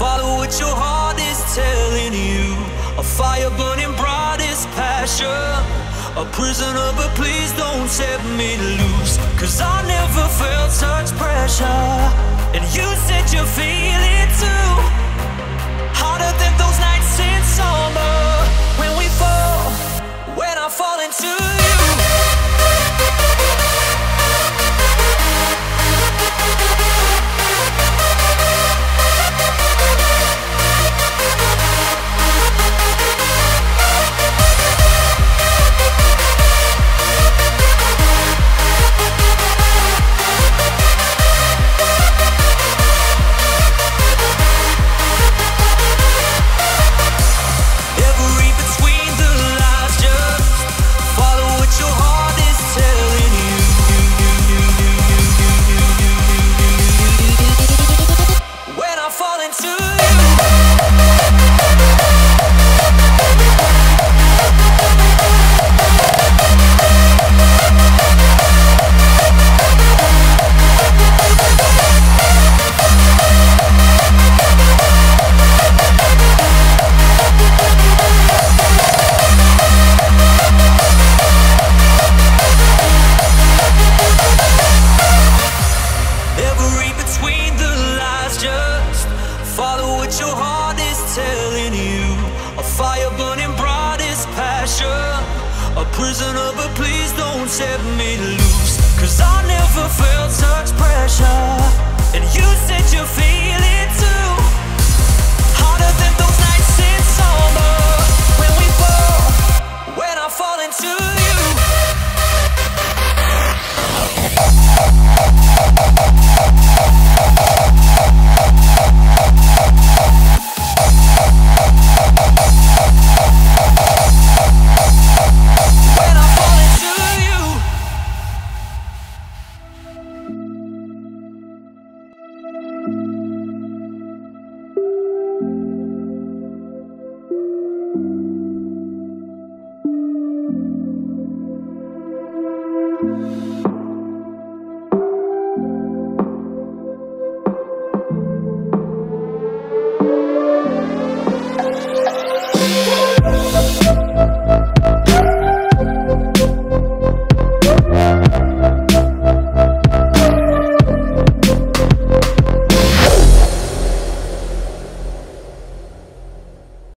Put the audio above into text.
Follow what your heart is telling you. A fire burning bright is passion. A prisoner, but please don't set me loose, 'cause I never felt such pressure. And you said you feel it too. Hotter than those nights in summer. When we fall, when I fall into you. Prisoner, but please don't set me loose, 'cause I never felt such pressure. And you said you feel it too. Hotter than those nights in summer. When we fall, when I fall into you.